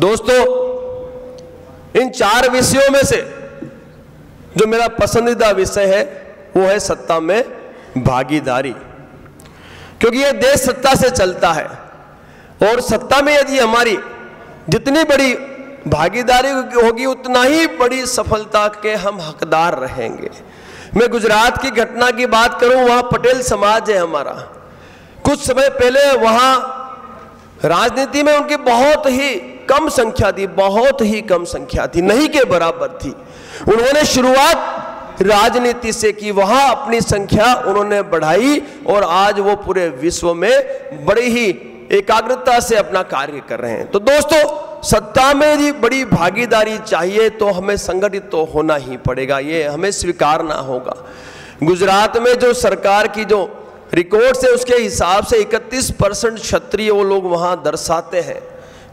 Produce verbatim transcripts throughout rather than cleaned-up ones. दोस्तों, इन चार विषयों में से जो मेरा पसंदीदा विषय है वो है सत्ता में भागीदारी, क्योंकि यह देश सत्ता से चलता है और सत्ता में यदि हमारी जितनी बड़ी भागीदारी होगी उतना ही बड़ी सफलता के हम हकदार रहेंगे। मैं गुजरात की घटना की बात करूं, वहां पटेल समाज है हमारा। कुछ समय पहले वहां राजनीति में उनकी बहुत ही कम संख्या थी, बहुत ही कम संख्या थी, नहीं के बराबर थी। उन्होंने शुरुआत राजनीति से की, वहां अपनी संख्या उन्होंने बढ़ाई और आज वो पूरे विश्व में बड़ी ही एकाग्रता से अपना कार्य कर रहे हैं। तो दोस्तों, सत्ता में यदि बड़ी भागीदारी चाहिए तो हमें संगठित तो होना ही पड़ेगा, ये हमें स्वीकारना होगा। गुजरात में जो सरकार की जो रिकॉर्ड्स है उसके हिसाब से इकतीस परसेंट क्षत्रिय वो लोग वहां दर्शाते हैं,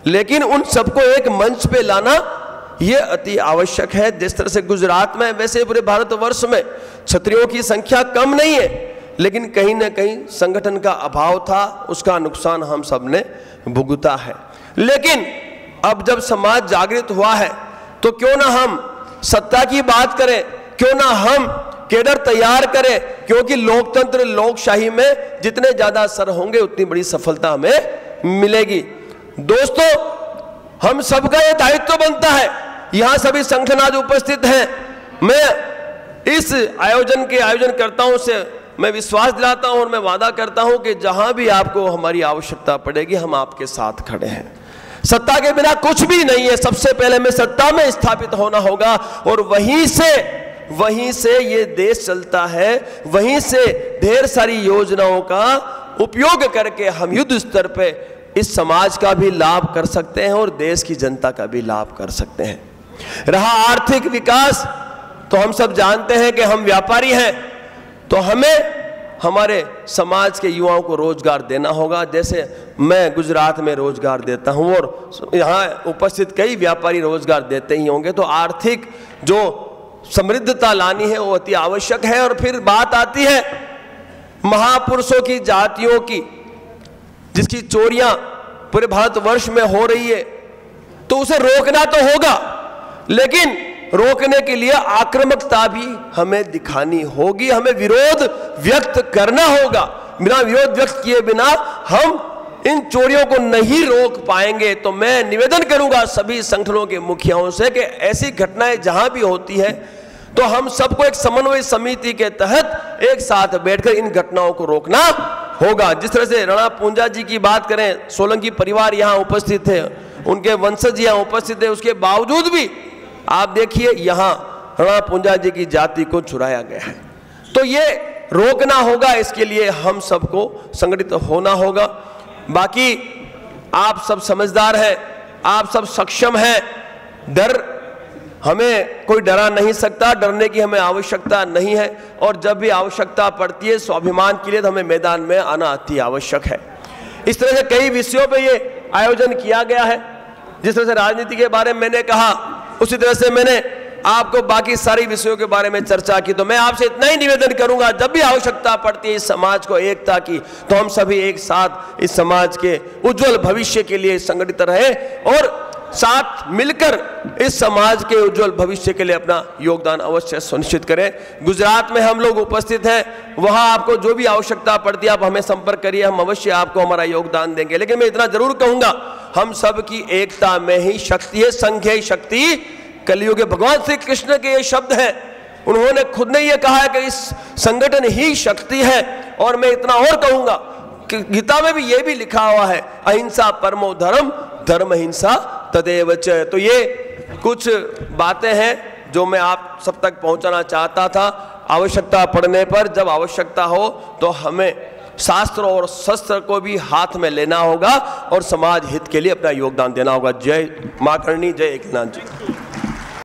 लेकिन उन सबको एक मंच पे लाना ये अति आवश्यक है। जिस तरह से गुजरात में, वैसे पूरे भारतवर्ष में क्षत्रियों की संख्या कम नहीं है, लेकिन कहीं ना कहीं संगठन का अभाव था, उसका नुकसान हम सब ने भुगता है। लेकिन अब जब समाज जागृत हुआ है तो क्यों ना हम सत्ता की बात करें, क्यों ना हम कैडर तैयार करें, क्योंकि लोकतंत्र लोकशाही में जितने ज्यादा सर होंगे उतनी बड़ी सफलता हमें मिलेगी। दोस्तों, हम सबका यह दायित्व तो बनता है, यहां सभी संगठन आज उपस्थित हैं। मैं इस आयोजन के आयोजनकर्ताओं से मैं विश्वास दिलाता हूं और मैं वादा करता हूं कि जहां भी आपको हमारी आवश्यकता पड़ेगी हम आपके साथ खड़े हैं। सत्ता के बिना कुछ भी नहीं है, सबसे पहले हमें सत्ता में स्थापित होना होगा और वहीं से वहीं से ये देश चलता है, वहीं से ढेर सारी योजनाओं का उपयोग करके हम युद्ध स्तर पे इस समाज का भी लाभ कर सकते हैं और देश की जनता का भी लाभ कर सकते हैं। रहा आर्थिक विकास, तो हम सब जानते हैं कि हम व्यापारी हैं, तो हमें हमारे समाज के युवाओं को रोजगार देना होगा। जैसे मैं गुजरात में रोजगार देता हूं और यहाँ उपस्थित कई व्यापारी रोजगार देते ही होंगे। तो आर्थिक जो समृद्धता लानी है वो अति आवश्यक है। और फिर बात आती है महापुरुषों की, जातियों की, जिसकी चोरियां पूरे भारतवर्ष में हो रही है, तो उसे रोकना तो होगा, लेकिन रोकने के लिए आक्रामकता भी हमें दिखानी होगी, हमें विरोध व्यक्त करना होगा। बिना विरोध व्यक्त किए बिना हम इन चोरियों को नहीं रोक पाएंगे। तो मैं निवेदन करूंगा सभी संगठनों के मुखियाओं से कि ऐसी घटनाएं जहां भी होती है तो हम सबको एक समन्वय समिति के तहत एक साथ बैठकर इन घटनाओं को रोकना होगा। जिस तरह से राणा पूंजा जी की बात करें, सोलंकी परिवार यहाँ उपस्थित है, उनके वंशज यहाँ उपस्थित है, उसके बावजूद भी आप देखिए यहाँ राणा पूंजा जी की जाति को चुराया गया है। तो ये रोकना होगा, इसके लिए हम सबको संगठित होना होगा। बाकी आप सब समझदार हैं, आप सब सक्षम हैं, डर हमें कोई डरा नहीं सकता, डरने की हमें आवश्यकता नहीं है। और जब भी आवश्यकता पड़ती है स्वाभिमान के लिए तो हमें मैदान में आना अति आवश्यक है। इस तरह से कई विषयों पे ये आयोजन किया गया है। जिस तरह से राजनीति के बारे में मैंने कहा, उसी तरह से मैंने आपको बाकी सारी विषयों के बारे में चर्चा की। तो मैं आपसे इतना ही निवेदन करूंगा, जब भी आवश्यकता पड़ती है इस समाज को एकता की, तो हम सभी एक साथ इस समाज के उज्जवल भविष्य के लिए संगठित रहे और साथ मिलकर इस समाज के उज्जवल भविष्य के लिए अपना योगदान अवश्य सुनिश्चित करें। गुजरात में हम लोग उपस्थित हैं, वहां आपको जो भी आवश्यकता पड़ती है आप हमें संपर्क करिए, हम अवश्य आपको हमारा योगदान देंगे। लेकिन मैं इतना जरूर कहूंगा, हम सब की एकता में ही शक्ति है, संघ ही शक्ति। कलियुग के भगवान श्री कृष्ण के ये शब्द हैं, उन्होंने खुद ने ये कहा है कि इस संगठन ही शक्ति है। और मैं इतना और कहूंगा कि गीता में भी ये भी लिखा हुआ है, अहिंसा परमो धर्म, धर्म हिंसा तदेव च। तो ये कुछ बातें हैं जो मैं आप सब तक पहुंचाना चाहता था। आवश्यकता पड़ने पर, जब आवश्यकता हो, तो हमें शास्त्र और शस्त्र को भी हाथ में लेना होगा और समाज हित के लिए अपना योगदान देना होगा। जय मां करणी, जय एकनाथ जी।